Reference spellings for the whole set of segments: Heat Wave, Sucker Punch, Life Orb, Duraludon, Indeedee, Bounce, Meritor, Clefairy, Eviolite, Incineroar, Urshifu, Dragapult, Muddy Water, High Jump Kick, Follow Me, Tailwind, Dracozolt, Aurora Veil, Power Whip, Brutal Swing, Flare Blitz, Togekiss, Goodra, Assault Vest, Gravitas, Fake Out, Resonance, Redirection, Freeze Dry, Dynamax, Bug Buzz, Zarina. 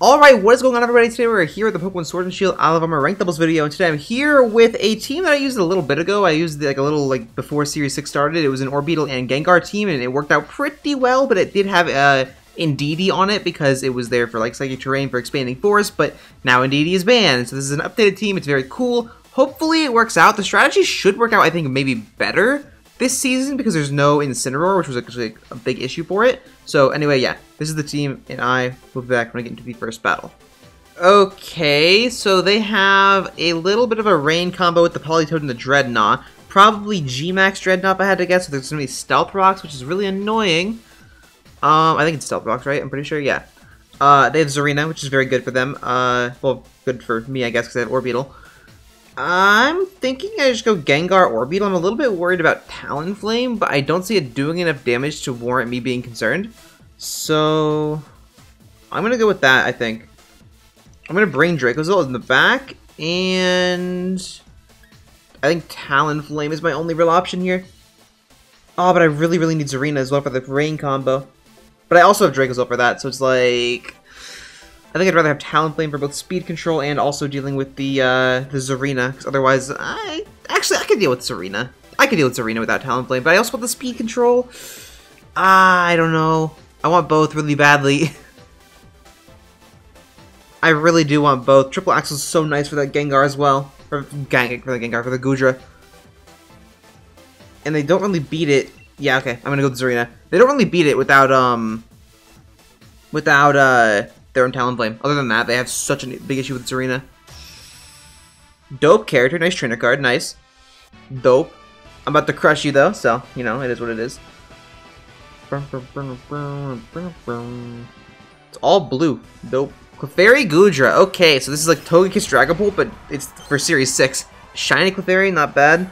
Alright, what is going on everybody? Today we're here with the Pokemon Sword and Shield Isle of Armor Ranked Doubles video, and today I'm here with a team that I used a little bit ago. I used like a little, like, before Series 6 started. It was an Orbeetle and Gengar team, and it worked out pretty well, but it did have Indeedee on it because it was there for, like, Psychic Terrain for Expanding Force, but now Indeedee is banned, so this is an updated team. It's very cool. Hopefully it works out. The strategy should work out, I think, maybe better this season because there's no Incineroar, which was actually a big issue for it. So anyway, yeah, this is the team, and I will be back when I get into the first battle. Okay, so they have a little bit of a rain combo with the Politoed and the Dreadnought. Probably G-Max Dreadnought, if I had to guess, so there's going to be Stealth Rocks, which is really annoying. I think it's Stealth Rocks, right? I'm pretty sure, yeah. They have Zarina, which is very good for them. Well, good for me, I guess, because I have Orbeetle. I'm thinking I just go Gengar Orbeetle. I'm a little bit worried about Talonflame, but I don't see it doing enough damage to warrant me being concerned. So I'm going to go with that, I think. I'm going to bring Dracozolt in the back, and I think Talonflame is my only real option here. Oh, but I really, really need Zarina as well for the rain combo. But I also have Dracozolt for that, so it's like, I think I'd rather have Talonflame for both speed control and also dealing with the Zarina, because otherwise, I could deal with Zarina. I could deal with Zarina without Talonflame, but I also want the speed control. I don't know. I want both really badly. I really do want both. Triple Axle is so nice for that Gengar as well, for the Goodra. And they don't really beat it. Yeah, okay, I'm gonna go with Zarina. They don't really beat it without their own Talonflame. Other than that, they have such a big issue with Zarina. Dope character, nice trainer card, nice. Dope. I'm about to crush you though, so, you know, it is what it is. It's all blue. Dope. Clefairy Goodra. Okay, so this is like Togekiss Dragapult, but it's for Series 6. Shiny Clefairy, not bad.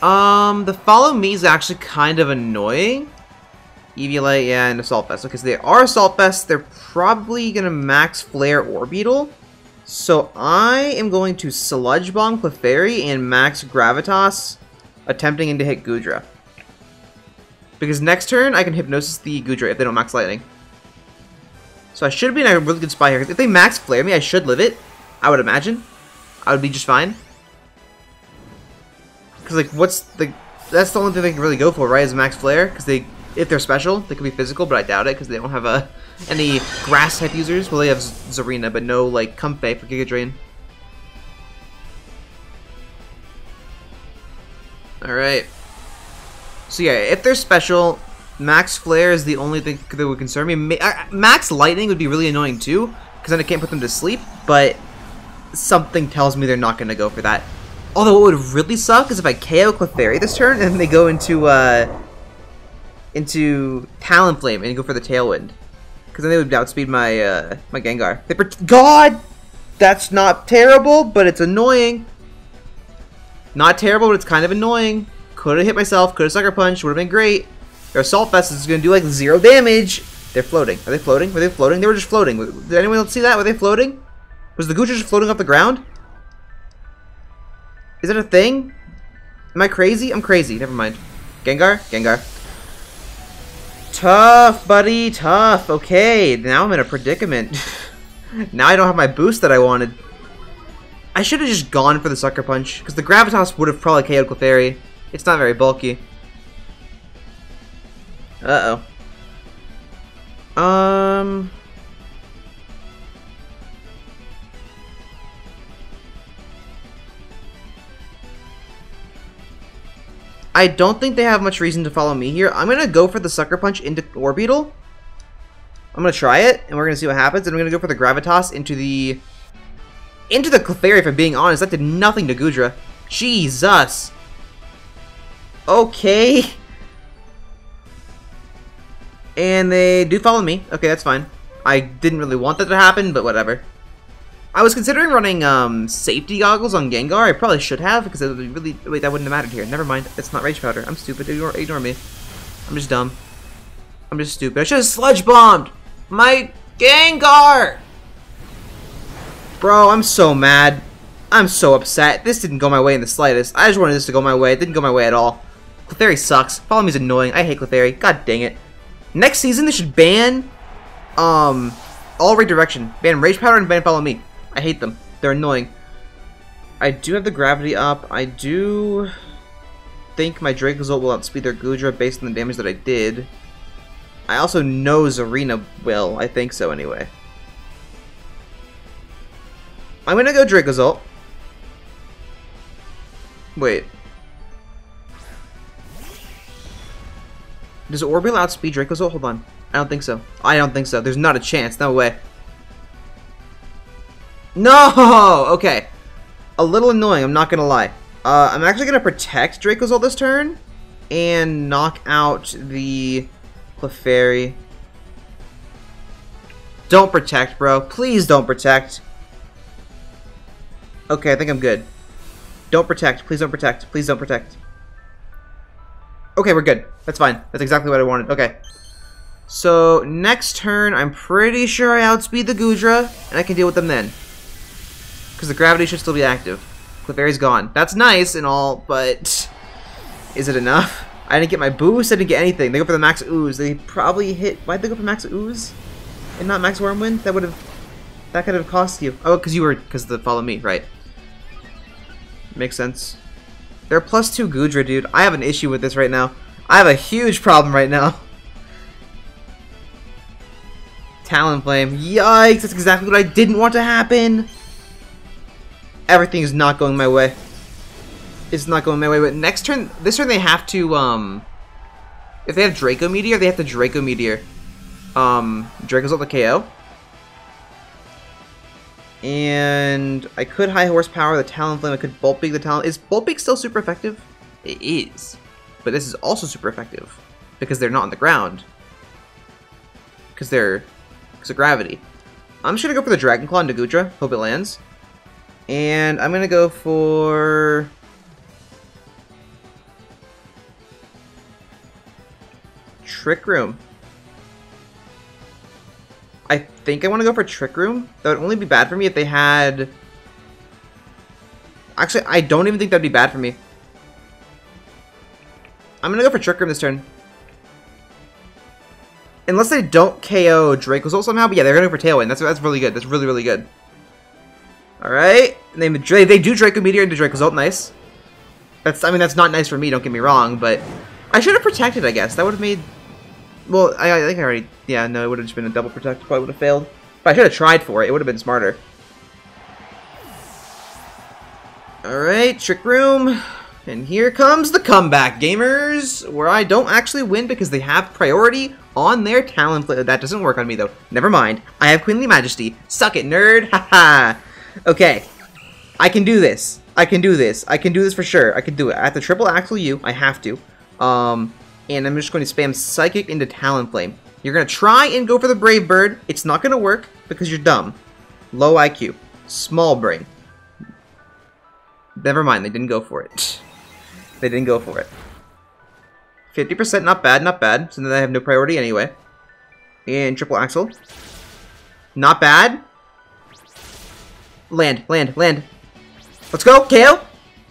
The Follow Me is actually kind of annoying. Eviolite, yeah, and Assault Vest. Okay, so they are Assault Vest. They're probably going to max Flare Orbeetle. So I am going to Sludge Bomb Clefairy and max Gravitas, attempting to hit Goodra. Because next turn, I can Hypnosis the Goodra if they don't max Lightning. So I should be in a really good spot here. If they max Flare me, I should live it. I would imagine. I would be just fine. Because, like, what's the... That's the only thing they can really go for, right? Is max Flare? Because they... If they're special, they could be physical, but I doubt it because they don't have any grass type users. Well, they have Zarina, but no like Comfey for Giga Drain. Alright. So yeah, if they're special, max Flare is the only thing that would concern me. Max Lightning would be really annoying too, because then I can't put them to sleep, but something tells me they're not going to go for that. Although what would really suck is if I KO Clefairy this turn and they go into Talonflame and go for the Tailwind, because then they would outspeed my my Gengar. God, that's not terrible, but it's annoying. Not terrible, but it's kind of annoying. Could have hit myself. Could have Sucker Punch. Would have been great. Their Assault Vest is going to do like 0 damage. They're floating. Are they floating? Were they floating? They were just floating. Did anyone else see that? Were they floating? Was the Goodra just floating off the ground? Is that a thing? Am I crazy? I'm crazy. Never mind. Gengar. Gengar. Tough, buddy, tough. Okay, now I'm in a predicament. Now I don't have my boost that I wanted. I should have just gone for the Sucker Punch, because the Gravitas would have probably KO'd Clefairy. It's not very bulky. Uh-oh. I don't think they have much reason to follow me here. I'm going to go for the Sucker Punch into Orbeetle. I'm going to try it, and we're going to see what happens. And I'm going to go for the Gravitas into the Clefairy, if I'm being honest. That did nothing to Goodra. Jesus. Okay. And they do follow me. Okay, that's fine. I didn't really want that to happen, but whatever. I was considering running safety goggles on Gengar. I probably should have, because it would be really... Wait, that wouldn't have mattered here. Never mind. It's not Rage Powder. I'm stupid. Ignore me. I'm just dumb. I'm just stupid. I should have Sludge Bombed my Gengar! Bro, I'm so mad. I'm so upset. This didn't go my way in the slightest. I just wanted this to go my way. It didn't go my way at all. Clefairy sucks. Follow me's annoying. I hate Clefairy. God dang it. Next season, they should ban... All redirection. Ban Rage Powder and ban Follow Me. I hate them. They're annoying. I do have the Gravity up. I do think my Dracozolt will outspeed their Goodra based on the damage that I did. I also know Zarina will. I think so anyway. I'm gonna go Dracozolt. Wait. Does Orbeetle outspeed Dracozolt? Hold on. I don't think so. I don't think so. There's not a chance. No way. No! Okay. A little annoying, I'm not gonna lie. I'm actually gonna protect Dracozolt this turn and knock out the Clefairy. Don't protect, bro. Please don't protect. Okay, I think I'm good. Don't protect. Please don't protect. Please don't protect. Okay, we're good. That's fine. That's exactly what I wanted. Okay. So, next turn, I'm pretty sure I outspeed the Goodra, and I can deal with them then. Because the Gravity should still be active. Clefairy's gone. That's nice and all, but is it enough? I didn't get my boost, I didn't get anything. They go for the Max Ooze. They probably hit... Why'd they go for Max Ooze? And not Max Wormwind? That would have... That could have cost you. Oh, because you were... Because the Follow Me, right. Makes sense. They're plus 2 Goodra, dude. I have an issue with this right now. I have a huge problem right now. Talonflame. Yikes, that's exactly what I didn't want to happen. Everything is not going my way. It's not going my way, but next turn, this turn they have to, if they have Draco Meteor, they have to Draco Meteor. Dracozolt the KO. And I could High Horsepower the Talonflame, I could Bolt Beak the Talon. Is Bolt Beak still super effective? It is. But this is also super effective because they're not on the ground. Because they're... Because of Gravity. I'm just going to go for the Dragon Claw into Goodra. Hope it lands. And I'm going to go for... Trick Room. I think I want to go for Trick Room. That would only be bad for me if they had... Actually, I don't even think that would be bad for me. I'm going to go for Trick Room this turn. Unless they don't KO Dracozolt somehow, but yeah, they're going to go for Tailwind. That's really good. That's really, really good. Alright. They do Draco Meteor into Dracozolt. Nice. That's, I mean, that's not nice for me, don't get me wrong, but... I should have protected, I guess. That would have made... Well, I think I already... Yeah, no, it would have just been a double protect. Probably would have failed. But I should have tried for it. It would have been smarter. Alright, Trick Room. And here comes the comeback, gamers! Where I don't actually win because they have priority on their Talonflame. That doesn't work on me, though. Never mind. I have Queenly Majesty. Suck it, nerd! Haha! Okay. I can do this. I can do this. I can do this for sure. I can do it. I have to Triple Axle you. I have to. And I'm just going to spam Psychic into Talonflame. You're going to try and go for the Brave Bird. It's not going to work because you're dumb. Low IQ. Small brain. Never mind. They didn't go for it. They didn't go for it. 50%, not bad, not bad. So then I have no priority anyway. And Triple Axle. Not bad. Land, land, land. Let's go, KO!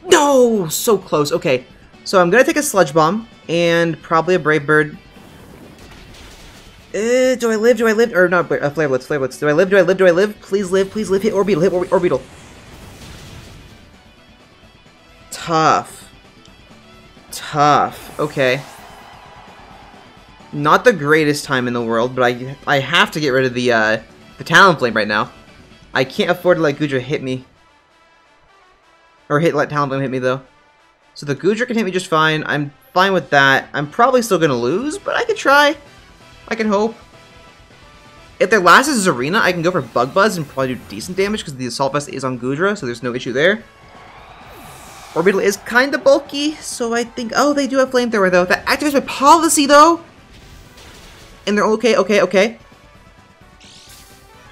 No! So close, okay. So I'm gonna take a Sludge Bomb, and probably a Brave Bird. Do I live, do I live? Or not, Flare Blitz, Flare Blitz. Do I live, do I live, do I live? Please live, please live. Hit Orbeetle, hit Orbeetle. Tough. Tough. Okay. Not the greatest time in the world, but I have to get rid of the Talonflame right now. I can't afford to let Goodra hit me. Or let Talonflame hit me, though. So the Goodra can hit me just fine. I'm fine with that. I'm probably still going to lose, but I can try. I can hope. If their last is Zarina, I can go for Bug Buzz and probably do decent damage because the Assault Vest is on Goodra, so there's no issue there. Orbeetle is kind of bulky, so I think... Oh, they do have Flamethrower, though. That activates my policy, though! And they're okay, okay, okay.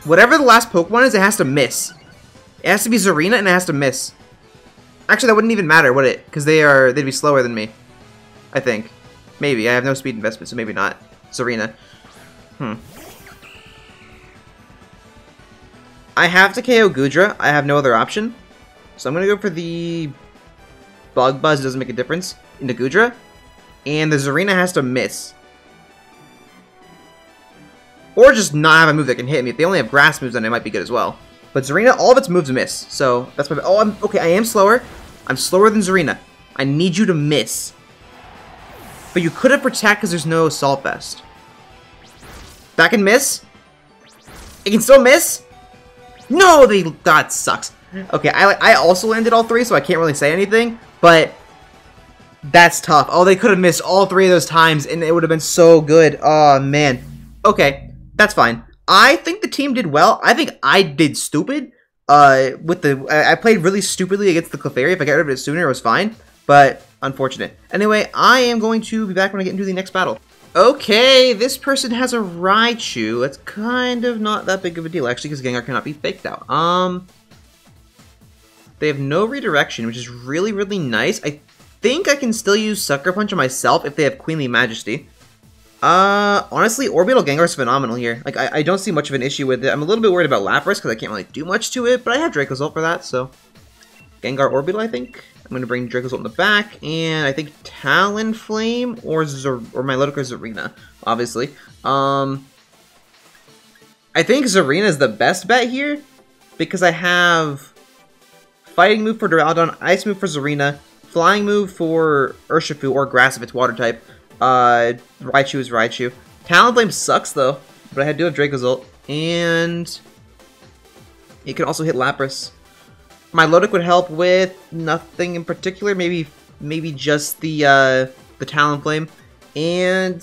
Whatever the last Pokemon is, it has to miss. It has to be Zarina, and it has to miss. Actually, that wouldn't even matter, would it? Because they'd be slower than me. I think. Maybe. I have no speed investment, so maybe not. Zarina. Hmm. I have to KO Goodra. I have no other option. So I'm going to go for the... Bug Buzz, it doesn't make a difference, into Goodra. And the Zarina has to miss. Or just not have a move that can hit me. If they only have grass moves, then it might be good as well. But Zarina, all of its moves miss. So that's my... Oh, I am slower. I'm slower than Zarina. I need you to miss. But you could have protect because there's no Assault Vest. That can miss. It can still miss. No, they... God, sucks. Okay, I also landed all three, so I can't really say anything. But... that's tough. Oh, they could have missed all three of those times, and it would have been so good. Oh, man. Okay, that's fine. I think the team did well. I think I did stupid. I played really stupidly against the Clefairy. If I got rid of it sooner, it was fine. But, unfortunate. Anyway, I am going to be back when I get into the next battle. Okay, this person has a Raichu. That's kind of not that big of a deal, actually, because Gengar cannot be faked out. They have no redirection, which is really, really nice. I think I can still use Sucker Punch on myself if they have Queenly Majesty. Honestly, Orbeetle Gengar is phenomenal here. Like, I don't see much of an issue with it. I'm a little bit worried about Lapras because I can't really do much to it, but I have Dracozolt for that, so... Gengar Orbeetle, I think. I'm going to bring Dracozolt in the back, and I think Talonflame or my Ludicrous Zarina, obviously. I think Zarina is the best bet here because I have... Fighting move for Duraludon, Ice move for Zarina... Flying move for Urshifu, or Grass if it's water type. Raichu is Raichu. Talonflame sucks, though, but I do have Dracozolt. And... it can also hit Lapras. My Milotic would help with nothing in particular. Maybe just the Talonflame. And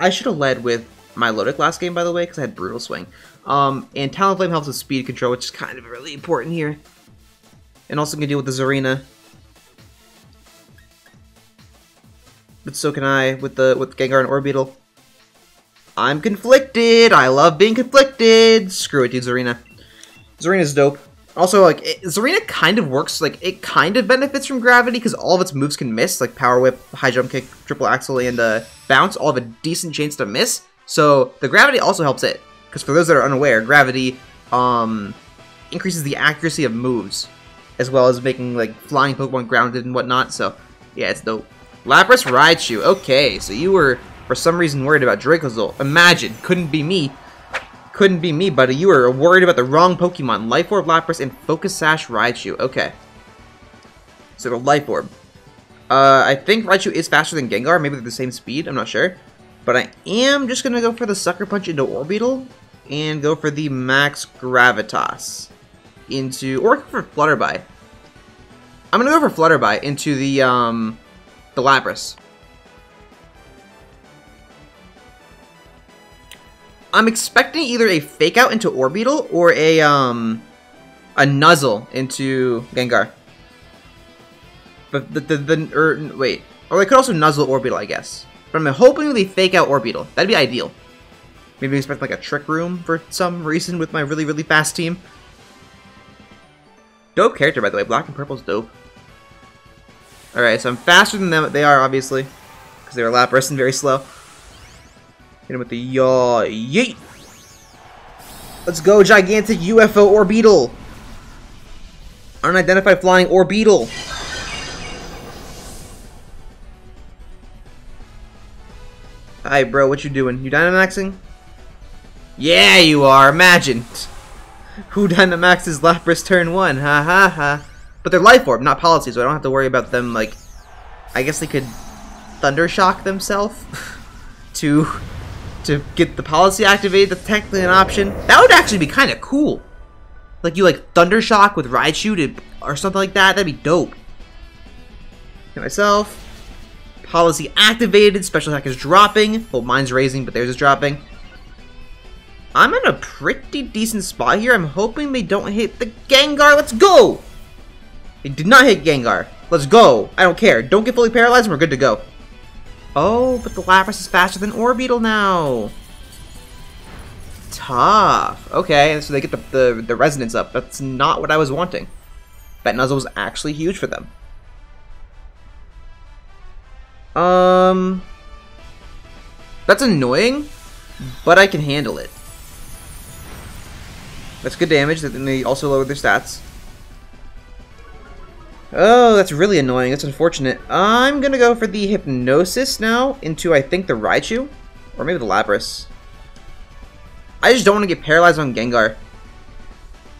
I should have led with my Milotic last game, by the way, because I had Brutal Swing. And Talonflame helps with speed control, which is kind of really important here. And also can deal with the Zarina. But so can I with Gengar and Orbeetle. I'm conflicted. I love being conflicted. Screw it, dude. Zarina. Zarina's dope. Also, like, Zarina kind of works. Like, it kind of benefits from gravity because all of its moves can miss, like Power Whip, High Jump Kick, Triple Axle, and Bounce. All have a decent chance to miss. So the gravity also helps it. Because for those that are unaware, gravity increases the accuracy of moves, as well as making like flying Pokemon grounded and whatnot. So yeah, it's dope. Lapras Raichu, okay, so you were, for some reason, worried about Dracozolt. Imagine, couldn't be me. Couldn't be me, buddy. You were worried about the wrong Pokemon. Life Orb Lapras and Focus Sash Raichu, okay. So the Life Orb. I think Raichu is faster than Gengar, maybe they're the same speed, I'm not sure. But I am just going to go for the Sucker Punch into Orbeetle, and go for the Max Gravitas or for Flutterby. I'm going to go for Flutterby into the Lapras. I'm expecting either a Fake Out into Orbeetle or a Nuzzle into Gengar. But wait. Or I could also Nuzzle Orbeetle, I guess. But I'm hoping they Fake Out Orbeetle. That'd be ideal. Maybe expect like a Trick Room for some reason with my really, really fast team. Dope character, by the way. Black and purple's dope. Alright, so I'm faster than them. They are, obviously. Because they were Lapras and very slow. Hit him with the yaw. Yeet! Let's go, gigantic UFO Orbeetle! Unidentified flying Orbeetle! Hi, bro, what you doing? You Dynamaxing? Yeah, you are! Imagine! Who Dynamaxes Lapras turn 1? Ha ha ha! But they're Life Orb, not policy, so I don't have to worry about them, like... I guess they could Thunder Shock themselves to get the policy activated. That's technically an option. That would actually be kind of cool. Like, you, like, Thunder Shock with Raichu or something like that. That'd be dope. Get myself. Policy activated. Special attack is dropping. Well, mine's raising, but theirs is dropping. I'm in a pretty decent spot here. I'm hoping they don't hit the Gengar. Let's go! They did not hit Gengar. Let's go. I don't care. Don't get fully paralyzed and we're good to go. Oh, but the Lapras is faster than Orbeetle now. Tough. Okay, so they get the resonance up. That's not what I was wanting. That Nuzzle was actually huge for them. That's annoying, but I can handle it. That's good damage. Then they also lowered their stats. Oh, that's really annoying. That's unfortunate. I'm going to go for the Hypnosis now into, I think, the Raichu. Or maybe the Lapras. I just don't want to get paralyzed on Gengar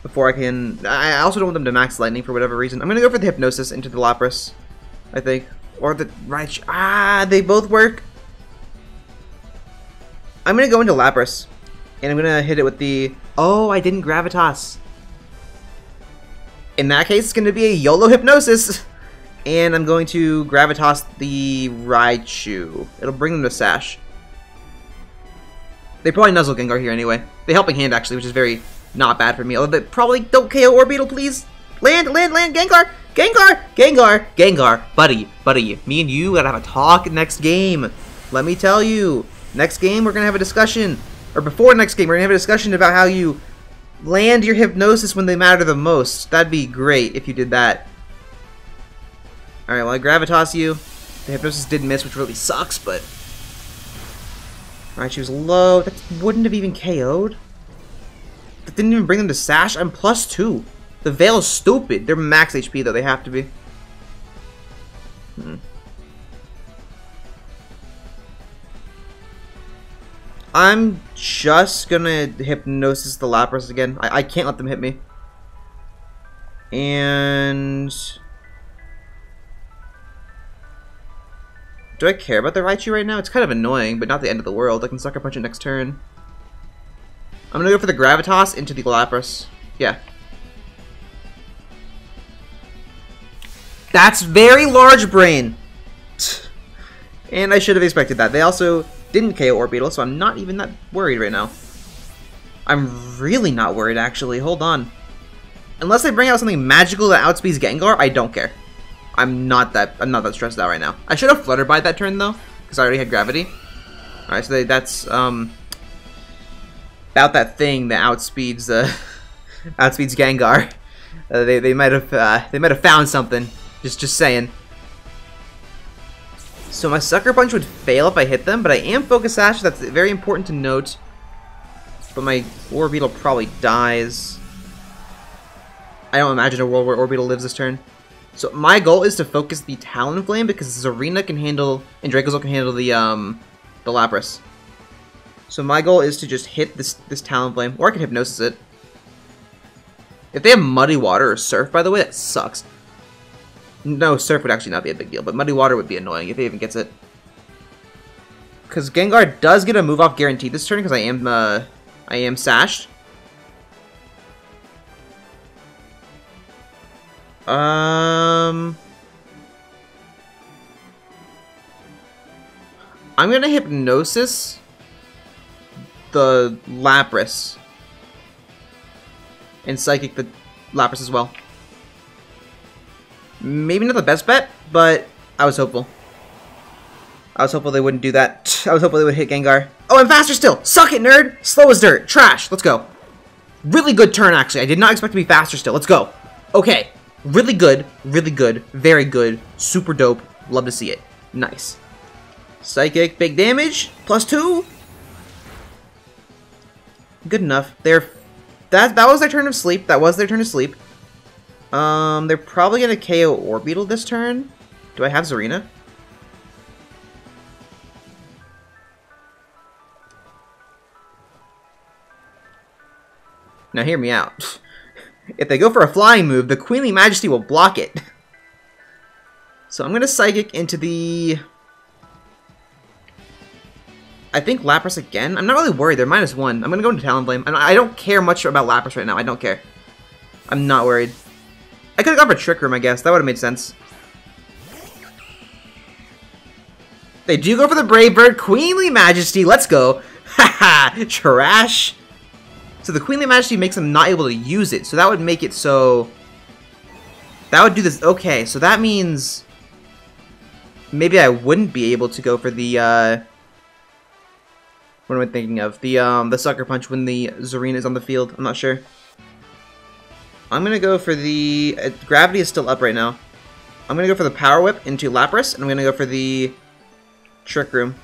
before I can... I also don't want them to max Lightning for whatever reason. I'm going to go for the Hypnosis into the Lapras, I think. Or the Raichu. Ah, they both work. I'm going to go into Lapras, and I'm going to hit it with the... Oh, I didn't Gravitas. In that case, it's going to be a YOLO Hypnosis. And I'm going to Gravitas the Raichu. It'll bring them to Sash. They probably Nuzzle Gengar here anyway. The Helping Hand, actually, which is very not bad for me. Although they probably don't KO Orbeetle, please. Land, Gengar! Gengar! Buddy, me and you gotta have a talk next game. Let me tell you. Next game, we're gonna have a discussion. Or before next game, we're gonna have a discussion about how you land your Hypnosis when they matter the most. That'd be great if you did that. Alright, well, I Gravitas you. The Hypnosis did miss, which really sucks, but... Alright, she was low. That wouldn't have even KO'd. That didn't even bring them to Sash. I'm plus 2. The Veil is stupid. They're max HP, though. They have to be. I'm just gonna Hypnosis the Lapras again. I can't let them hit me. And... Do I care about the Raichu right now? It's kind of annoying, but not the end of the world. I can Sucker Punch it next turn. I'm gonna go for the Gravitas into the Lapras. Yeah. That's very large brain! And I should have expected that. They also didn't KO Orbeetle, so I'm not even that worried right now. I'm really not worried, actually. Hold on. Unless they bring out something magical that outspeeds Gengar, I don't care. I'm not that stressed out right now. I should have Flutterby'd that turn though, because I already had Gravity. Alright, so that's about that thing that outspeeds outspeeds Gengar. They might have found something. Just saying. So my Sucker Punch would fail if I hit them, but I am Focus Sash. That's very important to note. But my Orbeetle probably dies. I don't imagine a world where Orbeetle lives this turn. So my goal is to focus the Talonflame because Zarina can handle and Dracozolt can handle the Lapras. So my goal is to just hit this Talonflame, or I can Hypnosis it. If they have Muddy Water or Surf, by the way, that sucks. No, Surf would actually not be a big deal, but Muddy Water would be annoying if it even gets it. Because Gengar does get a move off guaranteed this turn because I am sashed. I'm gonna Hypnosis the Lapras and Psychic the Lapras as well. Maybe not the best bet, but I was hopeful. I was hopeful they wouldn't do that. I was hopeful they would hit Gengar. Oh, I'm faster still! Suck it, nerd! Slow as dirt! Trash! Let's go. Really good turn, actually. I did not expect to be faster still. Let's go. Okay. Really good, very good, super dope, love to see it. Nice. Psychic, big damage, +2. Good enough. They're that was their turn of sleep. They're probably gonna KO Orbeetle this turn. Do I have Zarina? Now hear me out. If they go for a flying move, the Queenly Majesty will block it. So I'm going to Psychic into the... I think Lapras again? I'm not really worried. They're -1. I'm going to go into Talonflame. I don't care much about Lapras right now. I don't care. I'm not worried. I could have gone for Trick Room, I guess. That would have made sense. They do go for the Brave Bird. Queenly Majesty. Let's go. Haha. Trash. So the Queenly Majesty makes them not able to use it, so that would make it so... That would do this... Okay, so that means... Maybe I wouldn't be able to go for the, What am I thinking of? The Sucker Punch when the Zarina is on the field. I'm not sure. I'm gonna go for the... Gravity is still up right now. I'm gonna go for the Power Whip into Lapras, and I'm gonna go for the... Trick Room.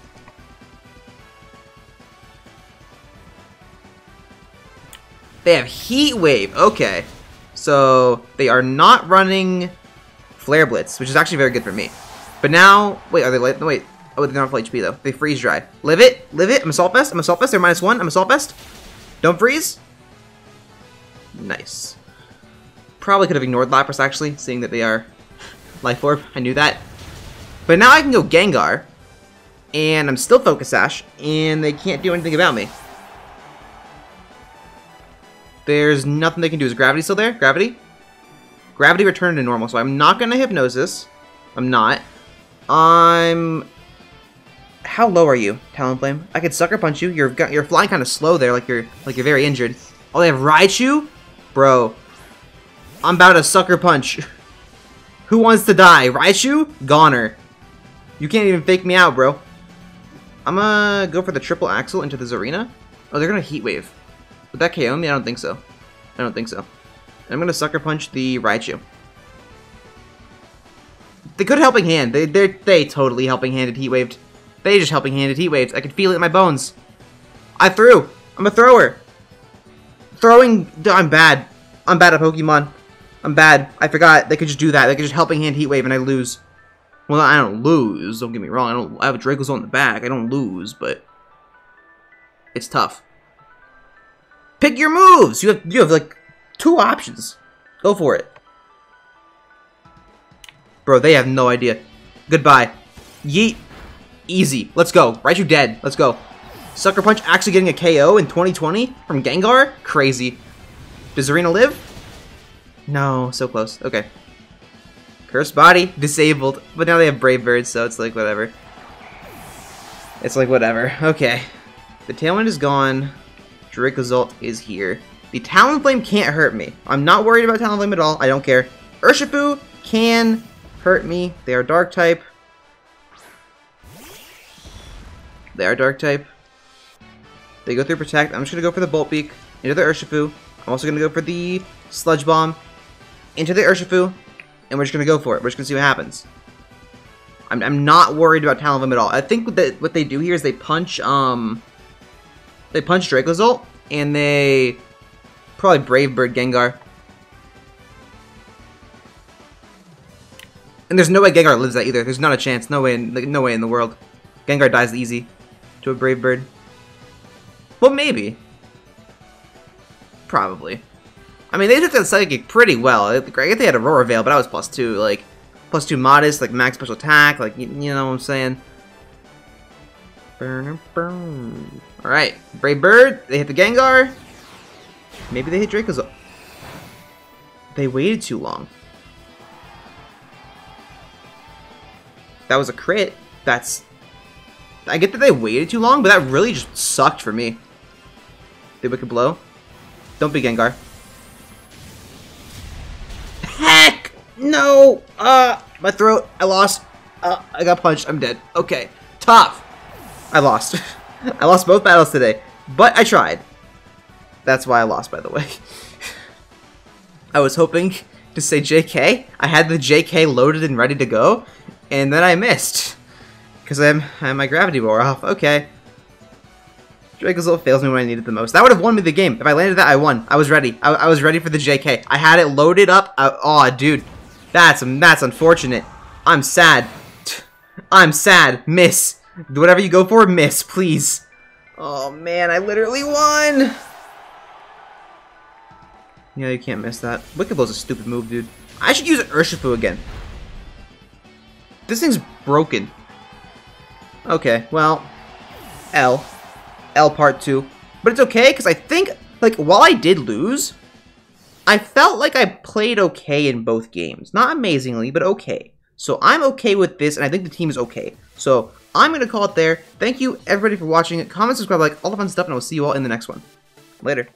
They have Heat Wave. Okay. So they are not running Flare Blitz, which is actually very good for me. But now... Wait, are they light? No, wait. Oh, they're not full HP, though. They freeze dry. Live it. I'm Assault Vest. I'm Assault Vest. They're -1. I'm Assault Vest. Don't freeze! Nice. Probably could have ignored Lapras, actually, seeing that they are Life Orb. I knew that. But now I can go Gengar, and I'm still Focus Sash, and they can't do anything about me. There's nothing they can do. Is Gravity still there? Gravity? Gravity returned to normal, so I'm not going to Hypnosis. I'm not. I'm... How low are you, Talonflame? I could Sucker Punch you. You're flying kind of slow there, like you're very injured. Oh, they have Raichu? Bro. I'm about to Sucker Punch. Who wants to die? Raichu? Goner. You can't even fake me out, bro. I'm gonna go for the Triple Axle into the Zarina. Oh, they're gonna Heat Wave. Would that KO me? I don't think so. I don't think so. I'm gonna Sucker Punch the Raichu. They could Helping Hand. They totally Helping Handed Heat Waved. They just Helping Handed Heat Waved. I can feel it in my bones. I threw. I'm a thrower. Throwing. I'm bad. I'm bad at Pokemon. I'm bad. I forgot. They could just do that. They could just Helping Hand Heat Wave and I lose. Well, I don't lose. Don't get me wrong. I have a Dracozolt in the back. I don't lose, but it's tough. Pick your moves. You have like two options. Go for it. Bro, they have no idea. Goodbye. Yeet. Easy. Let's go. Raichu dead. Let's go. Sucker Punch actually getting a KO in 2020 from Gengar? Crazy. Does Zarina live? No. So close. Okay. Cursed Body. Disabled. But now they have Brave Bird, so it's like whatever. It's like whatever. Okay. The Tailwind is gone. Dracozolt is here. The Talonflame can't hurt me. I'm not worried about Talonflame at all. I don't care. Urshifu can hurt me. They are Dark type. They are Dark type. They go through Protect. I'm just gonna go for the Bolt Beak into the Urshifu. I'm also gonna go for the Sludge Bomb into the Urshifu, and we're just gonna go for it. We're just gonna see what happens. I'm not worried about Talonflame at all. I think that what they do here is they punch Dracozolt, and they probably Brave Bird Gengar. And there's no way Gengar lives that either. There's not a chance. No way in the world. Gengar dies easy to a Brave Bird. Well, maybe. Probably. I mean, they took that Psychic pretty well. I guess they had Aurora Veil, but I was +2. Like, +2 modest, like max special attack. Like, you know what I'm saying? Alright. Brave Bird. They hit the Gengar. Maybe they hit Dracozolt. They waited too long. That was a crit. That's... I get that they waited too long, but that really just sucked for me. The Wicked Blow. Don't be Gengar. Heck! No! My throat. I lost. I got punched. I'm dead. Okay. Tough! I lost. I lost both battles today, but I tried. That's why I lost, by the way. I was hoping to say JK. I had the JK loaded and ready to go, and then I missed. Because I had my Gravity wore off. Okay. Dracozolt fails me when I need it the most. That would have won me the game. If I landed that, I won. I was ready. I was ready for the JK. I had it loaded up. Aw, dude. That's unfortunate. I'm sad. I'm sad. Miss. Whatever you go for, miss, please. Oh, man. I literally won. Yeah, you can't miss that. Wicked Blow's a stupid move, dude. I should use Urshifu again. This thing's broken. Okay, well, L part 2. But it's okay, because I think, like, while I did lose, I felt like I played okay in both games. Not amazingly, but okay. So I'm okay with this, and I think the team is okay. So I'm going to call it there. Thank you, everybody, for watching. Comment, subscribe, like, all the fun stuff, and I will see you all in the next one. Later.